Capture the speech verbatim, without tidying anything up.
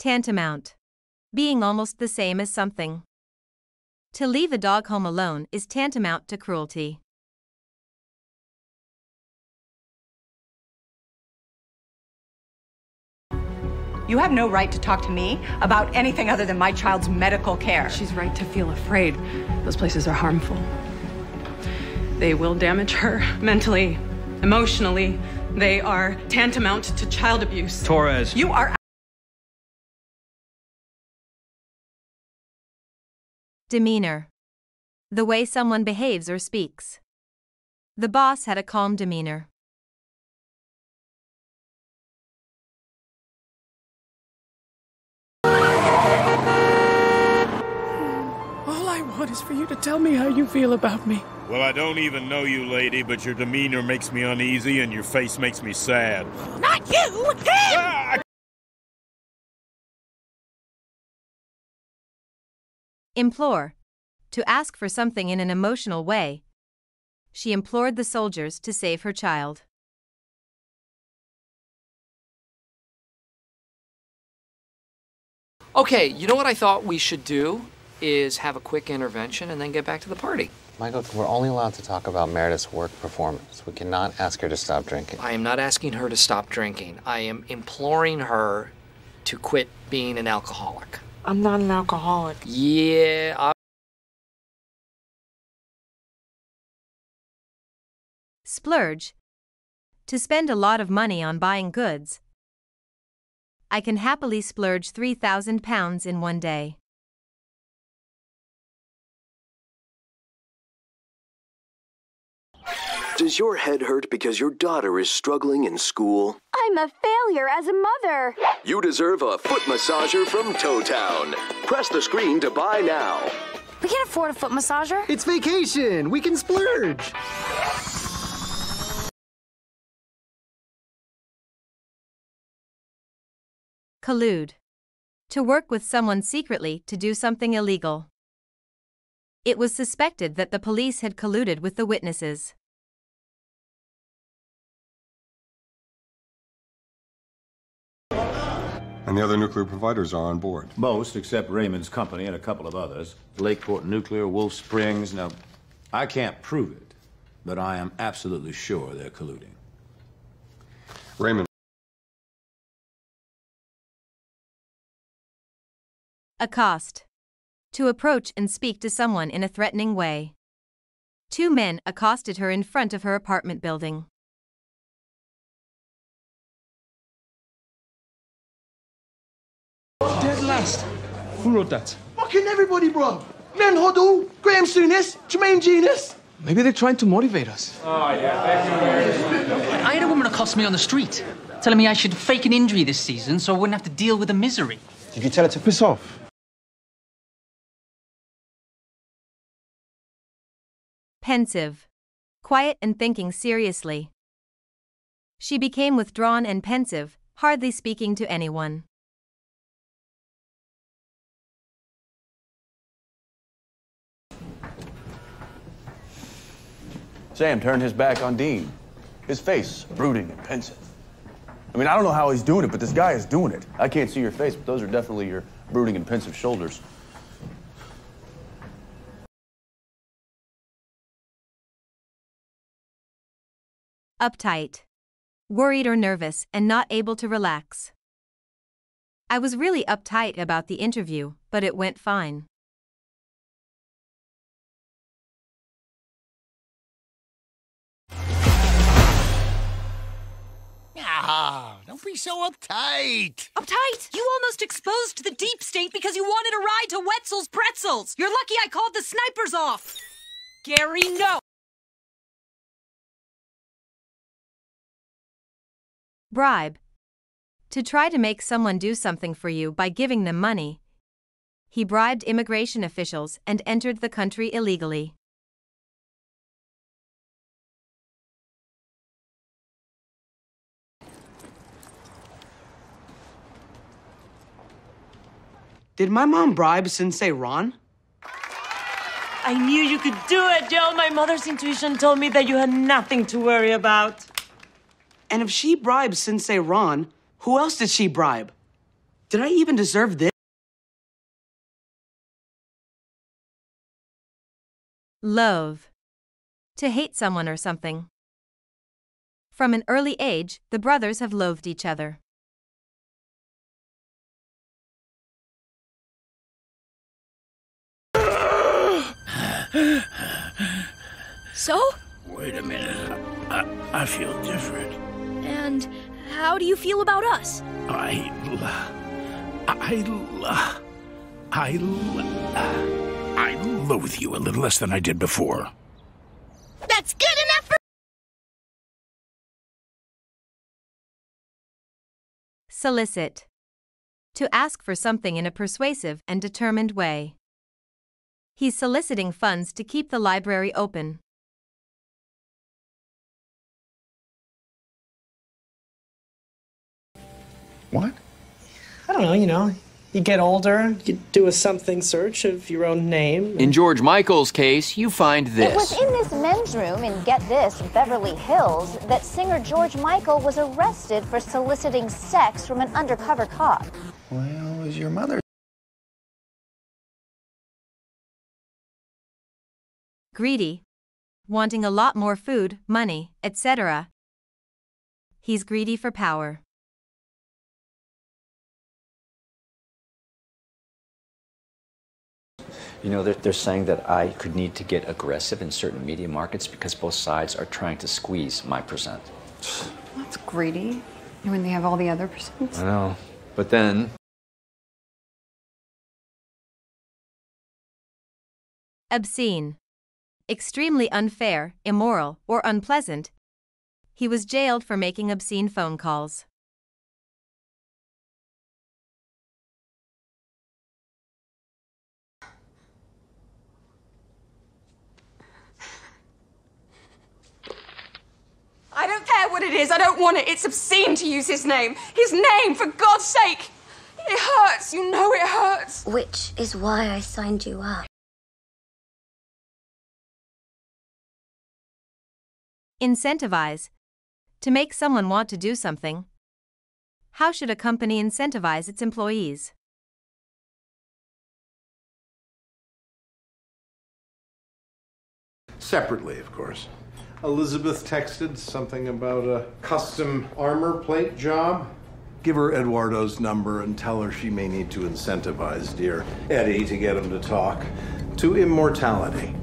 Tantamount. Being almost the same as something. To leave a dog home alone is tantamount to cruelty. You have no right to talk to me about anything other than my child's medical care. She's right to feel afraid. Those places are harmful. They will damage her mentally, emotionally. They are tantamount to child abuse. Torres. You are... Demeanor. The way someone behaves or speaks. The boss had a calm demeanor. All I want is for you to tell me how you feel about me. Well, I don't even know you, lady, but your demeanor makes me uneasy and your face makes me sad. Not you! Him! Ah, I Implore. To ask for something in an emotional way. She implored the soldiers to save her child. Okay, you know what I thought we should do? Is have a quick intervention and then get back to the party. Michael, we're only allowed to talk about Meredith's work performance. We cannot ask her to stop drinking. I am not asking her to stop drinking. I am imploring her to quit being an alcoholic. I'm not an alcoholic. Yeah, I... Splurge. To spend a lot of money on buying goods. I can happily splurge three thousand pounds in one day. Does your head hurt because your daughter is struggling in school? I'm a failure as a mother. You deserve a foot massager from Toe Town. Press the screen to buy now. We can't afford a foot massager. It's vacation. We can splurge. Collude. To work with someone secretly to do something illegal. It was suspected that the police had colluded with the witnesses. And the other nuclear providers are on board. Most, except Raymond's company and a couple of others. Lakeport Nuclear, Wolf Springs. Now, I can't prove it, but I am absolutely sure they're colluding. Raymond. Accost. To approach and speak to someone in a threatening way. Two men accosted her in front of her apartment building. Dead last. Who wrote that? Fucking everybody, bro. Glenn Hoddle, Graham Sunis, Jermaine Genius. Maybe they're trying to motivate us. Oh, yeah. I had a woman accost me on the street, telling me I should fake an injury this season so I wouldn't have to deal with the misery. Did you tell her to piss off? Pensive. Quiet and thinking seriously. She became withdrawn and pensive, hardly speaking to anyone. Sam turned his back on Dean. His face, brooding and pensive. I mean, I don't know how he's doing it, but this guy is doing it. I can't see your face, but those are definitely your brooding and pensive shoulders. Uptight. Worried or nervous and not able to relax. I was really uptight about the interview, but it went fine. Ah, don't be so uptight. Uptight? You almost exposed the deep state because you wanted a ride to Wetzel's Pretzels. You're lucky I called the snipers off. Gary, no. Bribe. To try to make someone do something for you by giving them money. He bribed immigration officials and entered the country illegally. Did my mom bribe Sensei Ron? I knew you could do it, Jill. My mother's intuition told me that you had nothing to worry about. And if she bribed Sensei Ron, who else did she bribe? Did I even deserve this? Love. To hate someone or something. From an early age, the brothers have loathed each other. So? Wait a minute. I, I feel different. And how do you feel about us? I... I... I... I... I loathe you a little less than I did before. That's good enough for... Solicit. To ask for something in a persuasive and determined way. He's soliciting funds to keep the library open. What? I don't know, you know, you get older, you do a something search of your own name. In George Michael's case, you find this. It was in this men's room in, get this, Beverly Hills, that singer George Michael was arrested for soliciting sex from an undercover cop. Well, it was your mother. Greedy. Wanting a lot more food, money, et cetera. He's greedy for power. You know, they're, they're saying that I could need to get aggressive in certain media markets because both sides are trying to squeeze my percent. That's greedy, when they have all the other percents. I know, but then... Obscene. Extremely unfair, immoral, or unpleasant. He was jailed for making obscene phone calls. I don't care what it is, I don't want it. It's obscene to use his name. His name, for God's sake! It hurts, you know it hurts. Which is why I signed you up. Incentivize. To make someone want to do something. How should a company incentivize its employees? Separately, of course. Elizabeth texted something about a custom armor plate job. Give her Eduardo's number and tell her she may need to incentivize dear Eddie to get him to talk to immortality.